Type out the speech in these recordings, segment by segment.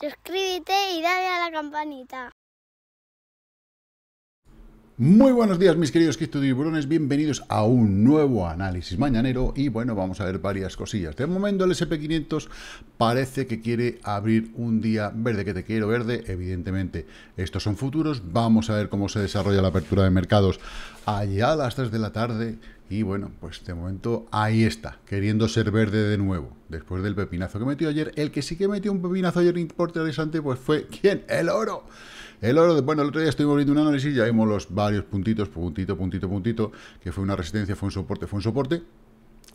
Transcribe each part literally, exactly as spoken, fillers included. Suscríbete y dale a la campanita. Muy buenos días, mis queridos criptodiburones, bienvenidos a un nuevo análisis mañanero. Y bueno, vamos a ver varias cosillas. De momento el ese pe quinientos parece que quiere abrir un día verde, que te quiero verde. Evidentemente estos son futuros. Vamos a ver cómo se desarrolla la apertura de mercados allá a las tres de la tarde. Y bueno, pues de momento ahí está, queriendo ser verde de nuevo, después del pepinazo que metió ayer. El que sí que metió un pepinazo ayer importante pues fue, ¿quién? ¡El oro! El oro, bueno, el otro día estuvimos viendo un análisis, ya vimos los varios puntitos, puntito, puntito, puntito, que fue una resistencia, fue un soporte, fue un soporte,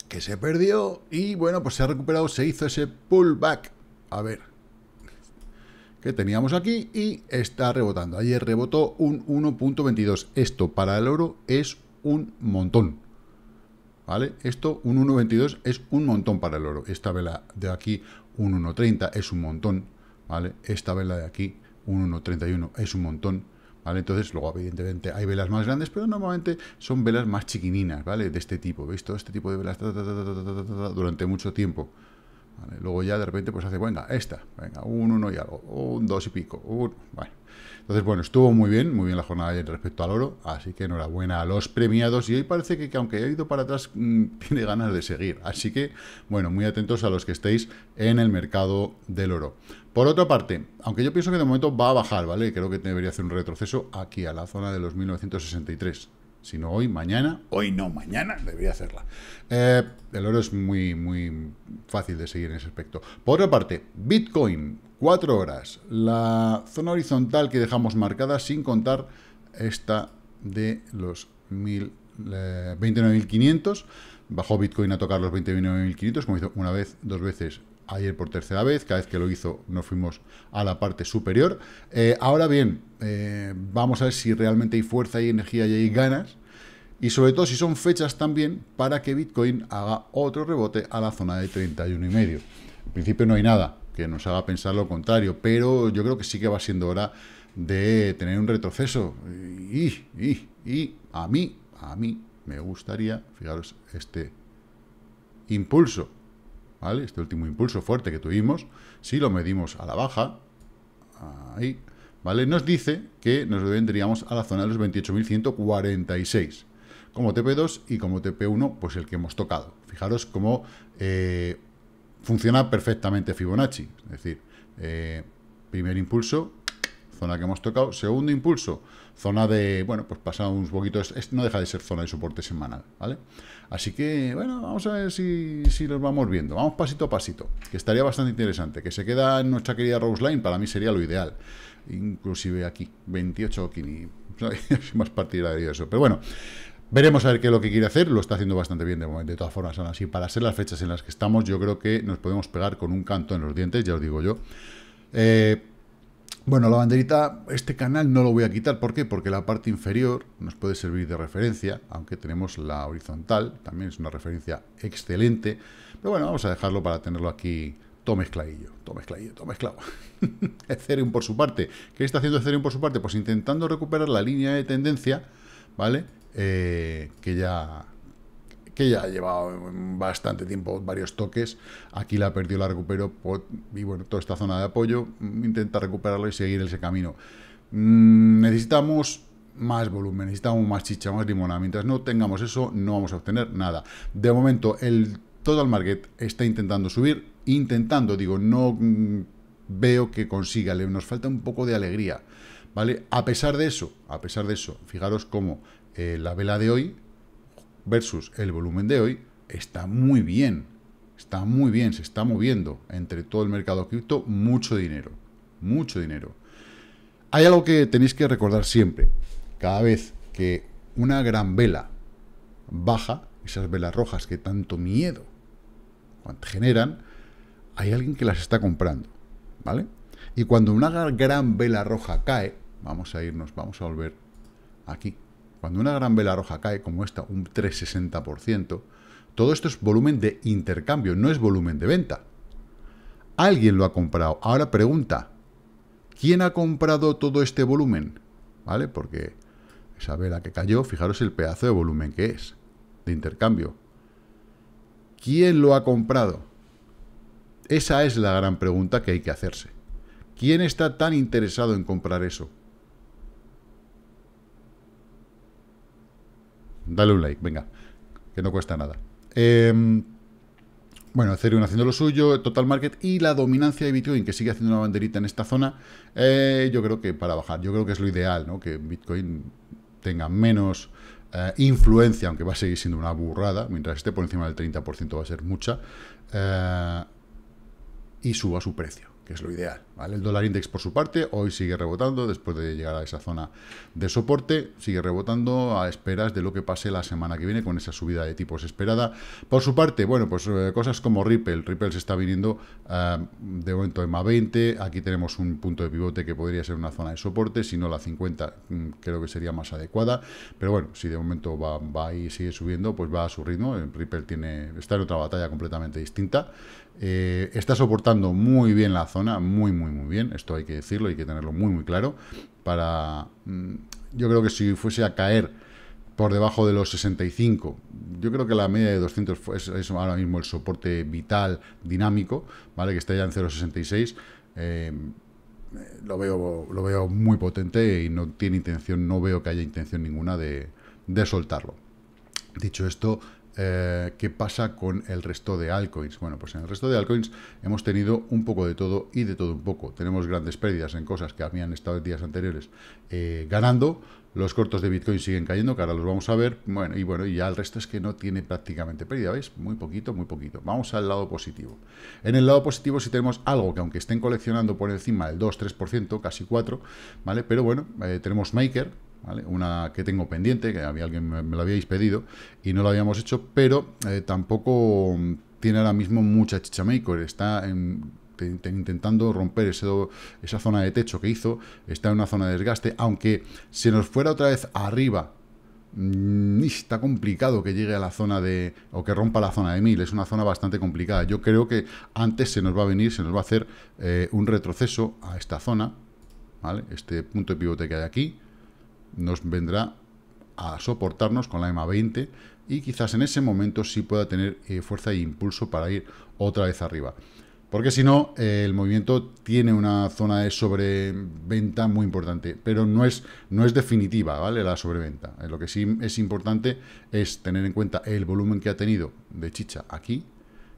que se perdió y, bueno, pues se ha recuperado, se hizo ese pullback, a ver, que teníamos aquí y está rebotando. Ayer rebotó un uno punto veintidós, esto para el oro es un montón, ¿vale? Esto, un uno punto veintidós es un montón para el oro, esta vela de aquí, un uno punto treinta es un montón, ¿vale? Esta vela de aquí, un uno punto treinta y uno es un montón, ¿vale? Entonces, luego, evidentemente, hay velas más grandes, pero normalmente son velas más chiquininas, ¿vale? De este tipo, ¿veis? Todo este tipo de velas ta, ta, ta, ta, ta, ta, ta, durante mucho tiempo, ¿vale? Luego ya, de repente, pues hace, venga, esta, venga, un uno y algo, un dos y pico, un... Vale. Entonces, bueno, estuvo muy bien, muy bien la jornada de ayer respecto al oro, así que enhorabuena a los premiados. Y hoy parece que, que aunque haya ido para atrás, mmm, tiene ganas de seguir. Así que, bueno, muy atentos a los que estéis en el mercado del oro. Por otra parte, aunque yo pienso que de momento va a bajar, ¿vale? Creo que debería hacer un retroceso aquí a la zona de los mil novecientos sesenta y tres. Si no hoy, mañana, hoy no, mañana debería hacerla. Eh, el oro es muy, muy fácil de seguir en ese aspecto. Por otra parte, Bitcoin, cuatro horas. La zona horizontal que dejamos marcada, sin contar esta de los eh, veintinueve mil quinientos. Bajó Bitcoin a tocar los veintinueve mil quinientos, como hizo una vez, dos veces, ayer por tercera vez. Cada vez que lo hizo nos fuimos a la parte superior. Eh, ahora bien, eh, vamos a ver si realmente hay fuerza, hay energía y hay ganas, y sobre todo si son fechas también para que Bitcoin haga otro rebote a la zona de treinta y uno y medio. En principio no hay nada que nos haga pensar lo contrario, pero yo creo que sí que va siendo hora de tener un retroceso. Y, y, y a mí, a mí me gustaría, fijaros, este impulso, ¿vale? Este último impulso fuerte que tuvimos, si lo medimos a la baja, ahí, ¿vale? Nos dice que nos vendríamos a la zona de los veintiocho mil ciento cuarenta y seis. Como te pe dos y como te pe uno, pues el que hemos tocado. Fijaros cómo eh, funciona perfectamente Fibonacci. Es decir, eh, primer impulso, zona que hemos tocado. Segundo impulso, zona de, bueno, pues pasa unos poquitos, no deja de ser zona de soporte semanal, ¿vale? Así que, bueno, vamos a ver si, si los vamos viendo. Vamos pasito a pasito, que estaría bastante interesante. Que se queda en nuestra querida Rose Line, para mí sería lo ideal. Inclusive aquí, veintiocho o quini, más partida de eso. Pero bueno, veremos a ver qué es lo que quiere hacer. Lo está haciendo bastante bien de momento. De todas formas, aún así, para ser las fechas en las que estamos, yo creo que nos podemos pegar con un canto en los dientes, ya os digo yo. Eh... Bueno, la banderita, este canal no lo voy a quitar. ¿Por qué? Porque la parte inferior nos puede servir de referencia, aunque tenemos la horizontal, también es una referencia excelente. Pero bueno, vamos a dejarlo para tenerlo aquí todo mezcladillo, todo mezcladillo, todo mezclado. Ethereum por su parte. ¿Qué está haciendo Ethereum por su parte? Pues intentando recuperar la línea de tendencia, ¿vale? Eh, que ya... que ya ha llevado bastante tiempo, varios toques. Aquí la perdió, la recuperó, y bueno, toda esta zona de apoyo, intenta recuperarlo y seguir ese camino. Mm, necesitamos más volumen, necesitamos más chicha, más limonada. Mientras no tengamos eso, no vamos a obtener nada. De momento, el total market está intentando subir, intentando, digo, no mm, veo que consiga, le, nos falta un poco de alegría, ¿vale? A pesar de eso, a pesar de eso, fijaros cómo eh, la vela de hoy versus el volumen de hoy está muy bien, está muy bien, se está moviendo entre todo el mercado cripto mucho dinero, mucho dinero. Hay algo que tenéis que recordar siempre: cada vez que una gran vela baja, esas velas rojas que tanto miedo generan, hay alguien que las está comprando, ¿vale? Y cuando una gran vela roja cae, vamos a irnos, vamos a volver aquí. Cuando una gran vela roja cae, como esta, un trescientos sesenta por ciento, todo esto es volumen de intercambio, no es volumen de venta. Alguien lo ha comprado. Ahora pregunta, ¿quién ha comprado todo este volumen? ¿Vale? Porque esa vela que cayó, fijaros el pedazo de volumen que es, de intercambio. ¿Quién lo ha comprado? Esa es la gran pregunta que hay que hacerse. ¿Quién está tan interesado en comprar eso? Dale un like, venga, que no cuesta nada. Eh, bueno, Ethereum haciendo lo suyo, Total Market y la dominancia de Bitcoin, que sigue haciendo una banderita en esta zona, eh, yo creo que para bajar, yo creo que es lo ideal, ¿no? Que Bitcoin tenga menos eh, influencia, aunque va a seguir siendo una burrada, mientras esté por encima del treinta por ciento va a ser mucha, eh, y suba su precio, que es lo ideal, ¿vale? El dólar index, por su parte, hoy sigue rebotando, después de llegar a esa zona de soporte, sigue rebotando a esperas de lo que pase la semana que viene, con esa subida de tipos esperada. Por su parte, bueno, pues eh, cosas como Ripple, Ripple se está viniendo eh, de momento en M A veinte, aquí tenemos un punto de pivote que podría ser una zona de soporte, si no la cincuenta, creo que sería más adecuada, pero bueno, si de momento va, va y sigue subiendo, pues va a su ritmo. Ripple tiene, está en otra batalla completamente distinta, eh, está soportando muy bien la zona, muy muy muy bien, esto hay que decirlo, hay que tenerlo muy muy claro. Para, yo creo que si fuese a caer por debajo de los sesenta y cinco, yo creo que la media de doscientos es, es ahora mismo el soporte vital dinámico, vale, que está ya en cero coma sesenta y seis, eh, lo veo lo veo muy potente y no tiene intención, no veo que haya intención ninguna de, de soltarlo. Dicho esto, Eh, ¿qué pasa con el resto de altcoins? Bueno, pues en el resto de altcoins hemos tenido un poco de todo y de todo un poco. Tenemos grandes pérdidas en cosas que habían estado días anteriores eh, ganando. Los cortos de Bitcoin siguen cayendo, que ahora los vamos a ver. Bueno, y bueno, y ya el resto es que no tiene prácticamente pérdida, ¿veis? Muy poquito, muy poquito. Vamos al lado positivo. En el lado positivo sí tenemos algo que, aunque estén coleccionando por encima del dos, tres por ciento, casi cuatro por ciento, ¿vale? Pero bueno, eh, tenemos Maker, ¿vale? Una que tengo pendiente, que había alguien me, me lo habíais pedido y no lo habíamos hecho, pero eh, tampoco tiene ahora mismo mucha chicha Maker, está en, te, te, intentando romper ese, esa zona de techo que hizo, está en una zona de desgaste, aunque se nos fuera otra vez arriba, mmm, está complicado que llegue a la zona de, o que rompa la zona de mil, es una zona bastante complicada. Yo creo que antes se nos va a venir, se nos va a hacer eh, un retroceso a esta zona, ¿vale? Este punto de pivote que hay aquí nos vendrá a soportarnos con la E M A veinte y quizás en ese momento sí pueda tener eh, fuerza e impulso para ir otra vez arriba, porque si no, eh, el movimiento tiene una zona de sobreventa muy importante, pero no es, no es definitiva, ¿vale? La sobreventa, eh, lo que sí es importante es tener en cuenta el volumen que ha tenido de chicha aquí,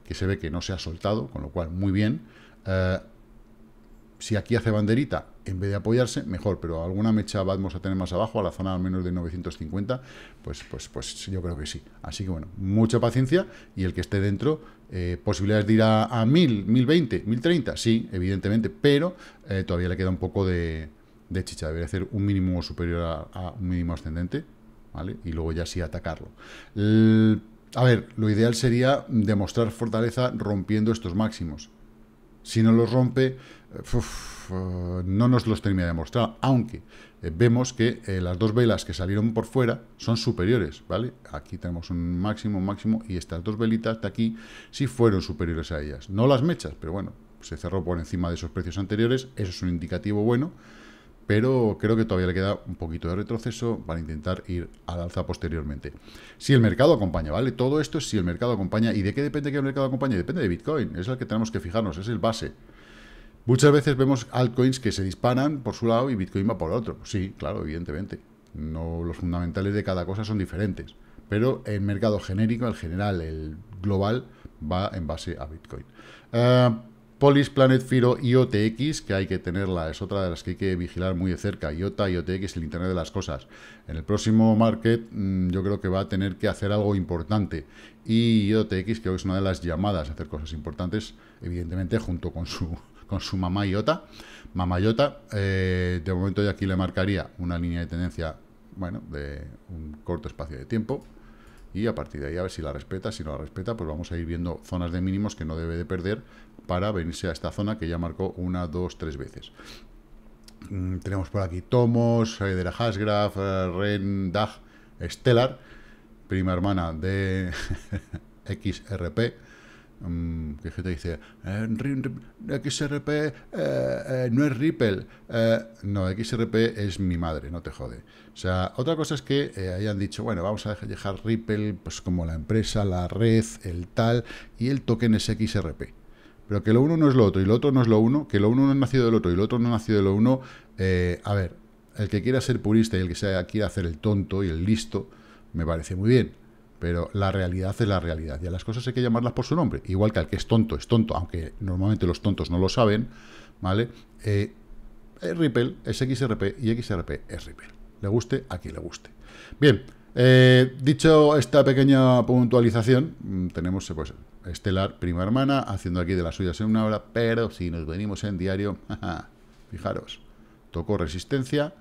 que se ve que no se ha soltado, con lo cual muy bien. eh, Si aquí hace banderita, en vez de apoyarse, mejor, pero alguna mecha vamos a tener más abajo, a la zona al menos de novecientos cincuenta, pues, pues, pues yo creo que sí. Así que bueno, mucha paciencia y el que esté dentro, eh, posibilidades de ir a, a mil, mil veinte, mil treinta, sí, evidentemente, pero eh, todavía le queda un poco de, de chicha, debería hacer un mínimo superior a, a un mínimo ascendente, ¿vale? Y luego ya sí atacarlo. El, a ver, lo ideal sería demostrar fortaleza rompiendo estos máximos. Si no los rompe, uf, no nos los termina de demostrar, aunque vemos que eh, las dos velas que salieron por fuera son superiores, ¿vale? Aquí tenemos un máximo, un máximo, y estas dos velitas de aquí sí fueron superiores a ellas. No las mechas, pero bueno, se cerró por encima de esos precios anteriores, eso es un indicativo bueno, pero creo que todavía le queda un poquito de retroceso para intentar ir al alza posteriormente. Si el mercado acompaña, ¿vale? Todo esto es si el mercado acompaña. ¿Y de qué depende que el mercado acompañe? Depende de Bitcoin, es el que tenemos que fijarnos, es el base. Muchas veces vemos altcoins que se disparan por su lado y Bitcoin va por el otro. Sí, claro, evidentemente. No, los fundamentales de cada cosa son diferentes, pero el mercado genérico, el general, el global, va en base a Bitcoin. Uh, Polis, Planet, Firo, I O T X, que hay que tenerla, es otra de las que hay que vigilar muy de cerca. Iota, I O T X, el Internet de las Cosas. En el próximo market mmm, yo creo que va a tener que hacer algo importante. Y I O T X, que hoy es una de las llamadas a hacer cosas importantes, evidentemente junto con su, con su mamá Iota. Mamá Iota, eh, de momento yo aquí le marcaría una línea de tendencia, bueno, de un corto espacio de tiempo. Y a partir de ahí a ver si la respeta, si no la respeta, pues vamos a ir viendo zonas de mínimos que no debe de perder para venirse a esta zona que ya marcó una, dos, tres veces. Mm, tenemos por aquí Tomos, eh, de la Hashgraph, eh, Ren, Dag, Stellar, prima hermana de X R P, mm, que gente dice, eh, X R P eh, eh, no es Ripple, eh, no, X R P es mi madre, no te jode. O sea, otra cosa es que eh, hayan dicho, bueno, vamos a dejar Ripple pues como la empresa, la red, el tal, y el token es X R P. Pero que lo uno no es lo otro y lo otro no es lo uno, que lo uno no es nacido del otro y lo otro no es nacido del uno. Eh, a ver, el que quiera ser purista y el que sea, quiera hacer el tonto y el listo, me parece muy bien. Pero la realidad es la realidad. Y a las cosas hay que llamarlas por su nombre. Igual que al que es tonto, es tonto, aunque normalmente los tontos no lo saben, ¿vale? Eh, es Ripple, es X R P y X R P es Ripple. Le guste a quien le guste. Bien, eh, dicho esta pequeña puntualización, tenemos pues Stellar, prima hermana, haciendo aquí de las suyas en una hora, pero si nos venimos en diario, jaja, fijaros, tocó resistencia.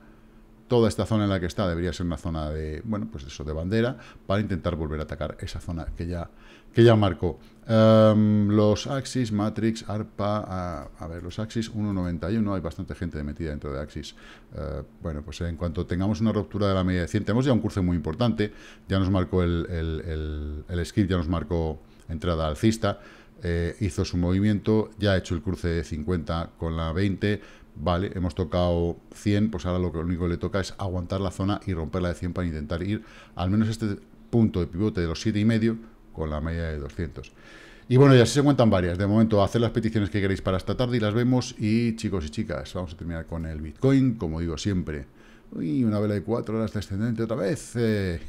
Toda esta zona en la que está debería ser una zona de, bueno, pues eso, de bandera, para intentar volver a atacar esa zona que ya, que ya marcó. Um, los Axis, Matrix, Arpa, a, a ver, los Axis uno noventa y uno, hay bastante gente metida dentro de Axis. Uh, bueno, pues en cuanto tengamos una ruptura de la media de cien, tenemos ya un curso muy importante, ya nos marcó el, el, el, el skip, ya nos marcó entrada alcista, eh, hizo su movimiento, ya ha hecho el cruce de cincuenta con la veinte, vale, hemos tocado cien, pues ahora lo único que le toca es aguantar la zona y romperla de cien para intentar ir al menos a este punto de pivote de los siete coma cinco con la media de doscientos. Y bueno, ya así se cuentan varias. De momento, haced las peticiones que queréis para esta tarde y las vemos. Y chicos y chicas, vamos a terminar con el Bitcoin, como digo siempre. Uy, una vela de cuatro horas descendente otra vez. Eh,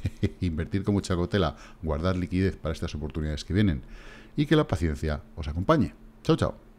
invertir con mucha cautela, guardar liquidez para estas oportunidades que vienen. Y que la paciencia os acompañe. Chao, chao.